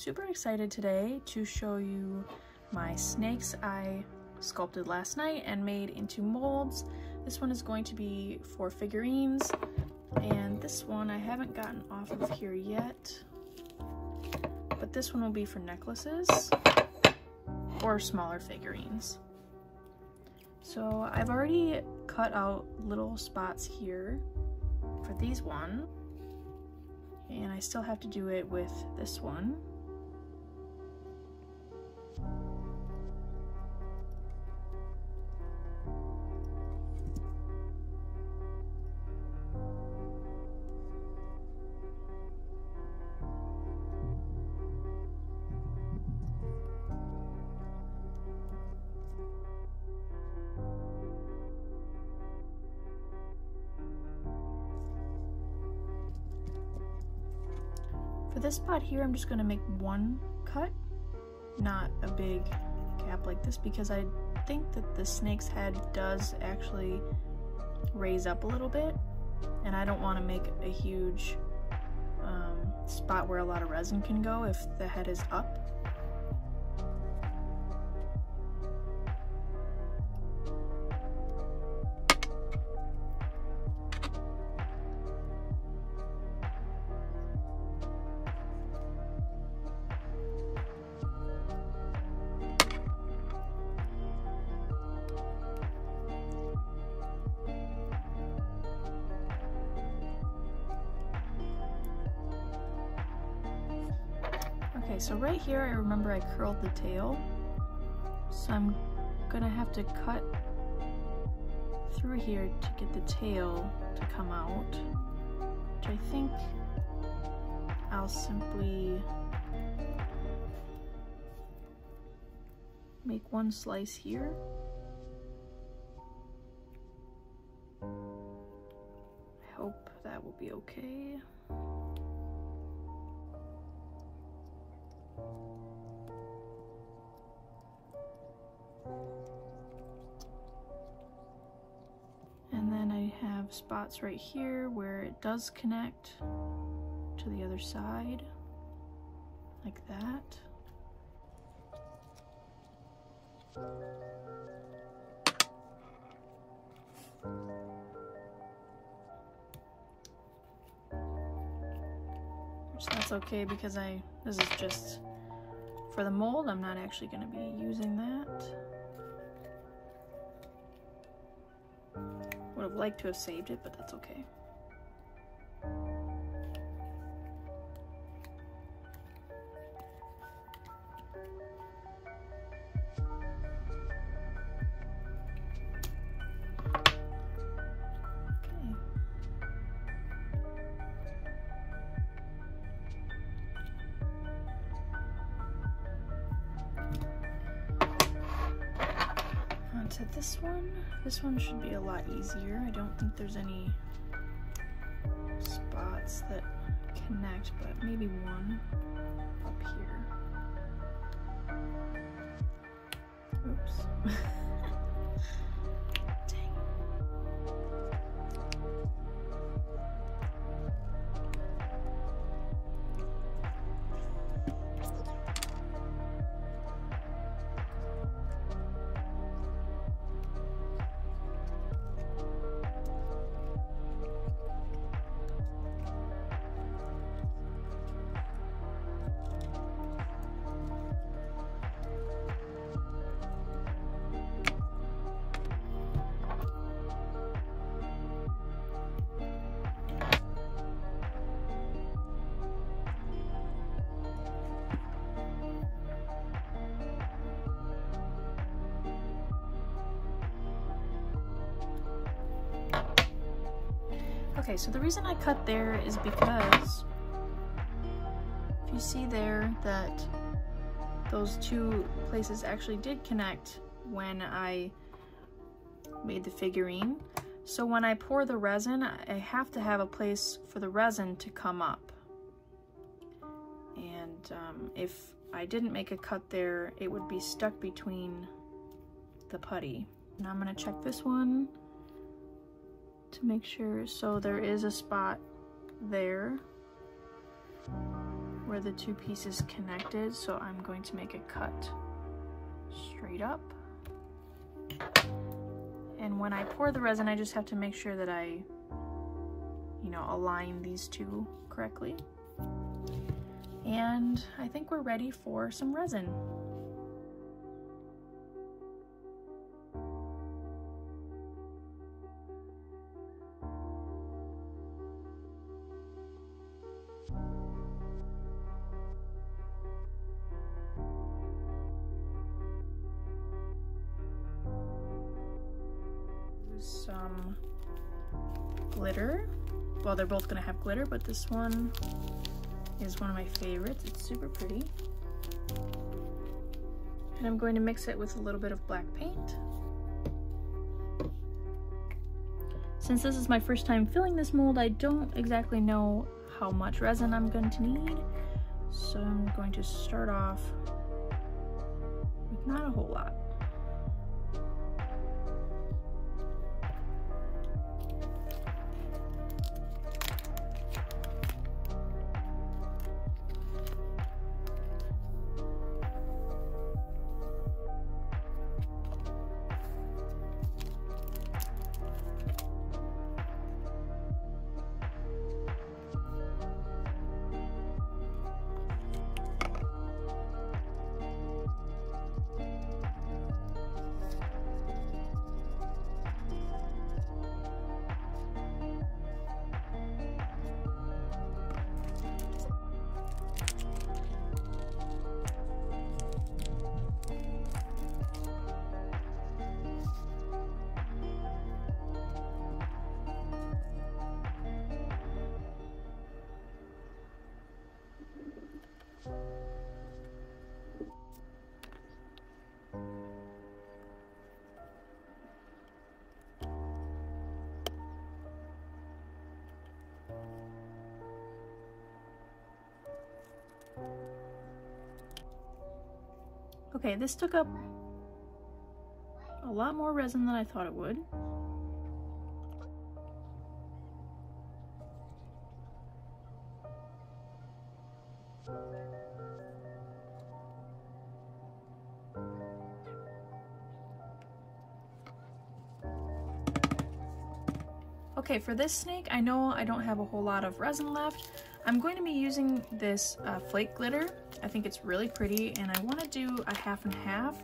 super excited today to show you my snakes I sculpted last night and made into molds. This one is going to be for figurines, and this one I haven't gotten off of here yet, but this one will be for necklaces or smaller figurines. So I've already cut out little spots here for these one, and I still have to do it with this one. This spot here, I'm just going to make one cut, not a big cap like this, because I think that the snake's head does actually raise up a little bit, and I don't want to make a huge spot where a lot of resin can go if the head is up. Okay, so right here I remember I curled the tail, so I'm gonna have to cut through here to get the tail to come out, which I think I'll simply make one slice here. I hope that will be okay. And then I have spots right here where it does connect to the other side, like that. Which that's okay, because this is just for the mold, I'm not actually going to be using that. Would have liked to have saved it, but that's okay. To this one should be a lot easier. I don't think there's any spots that connect, but maybe one up here. Oops. Okay, so the reason I cut there is because if you see there that those two places actually did connect when I made the figurine. So when I pour the resin, I have to have a place for the resin to come up. And if I didn't make a cut there, it would be stuck between the putty. Now I'm gonna check this one to make sure. So there is a spot there where the two pieces connected, so I'm going to make a cut straight up. And when I pour the resin, I just have to make sure that I, you know, align these two correctly. And I think we're ready for some resin. Some glitter. Well, they're both gonna have glitter, but this one is one of my favorites. It's super pretty. And I'm going to mix it with a little bit of black paint. Since this is my first time filling this mold, I don't exactly know how much resin I'm going to need. So I'm going to start off with not a whole lot. Okay, this took up a lot more resin than I thought it would. Okay, for this snake, I know I don't have a whole lot of resin left. I'm going to be using this flake glitter. I think it's really pretty, and I want to do a half and half.